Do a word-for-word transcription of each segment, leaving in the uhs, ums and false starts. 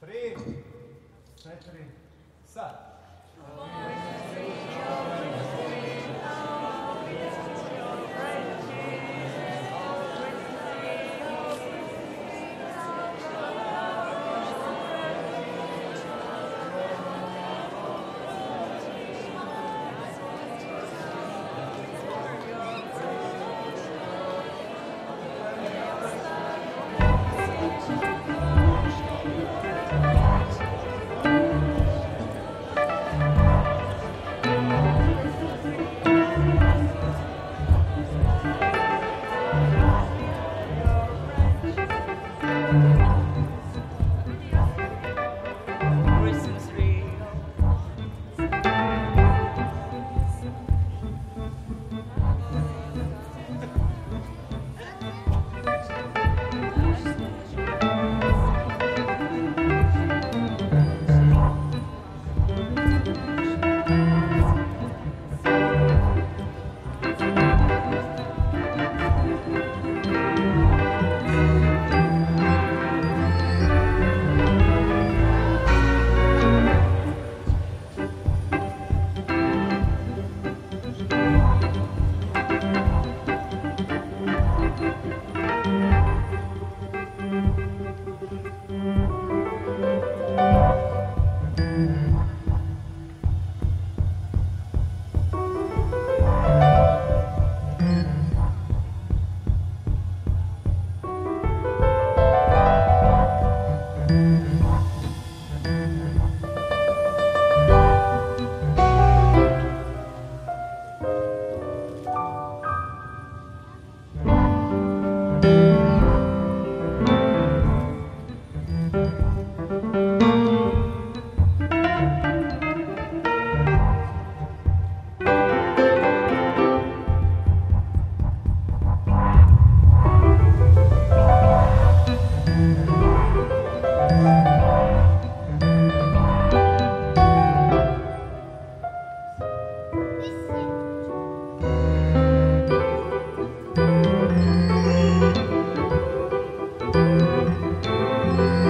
Tri, četiri, sad.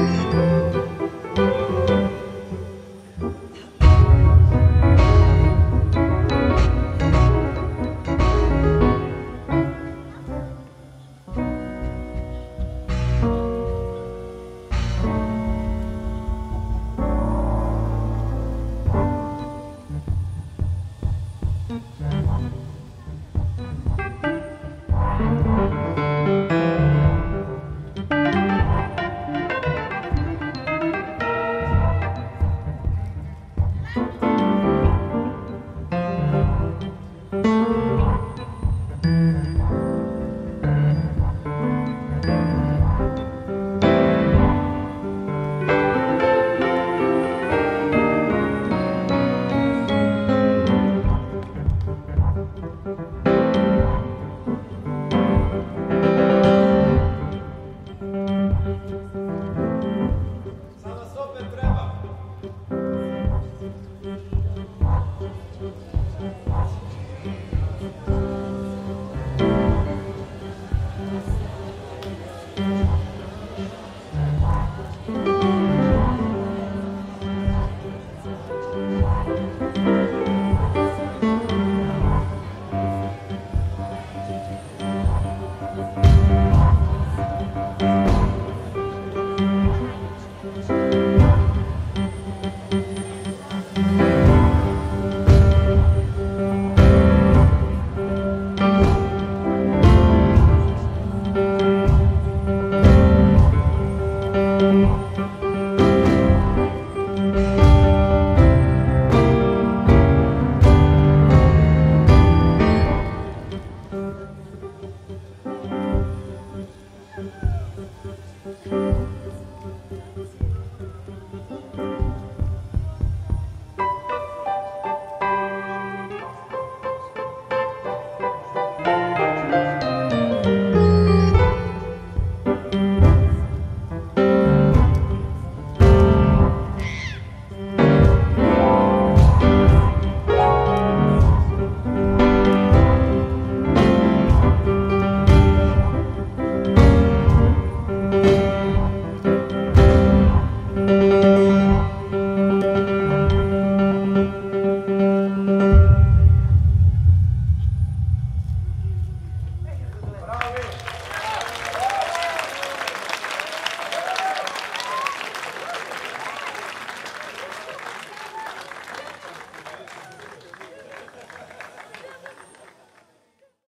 Thank you.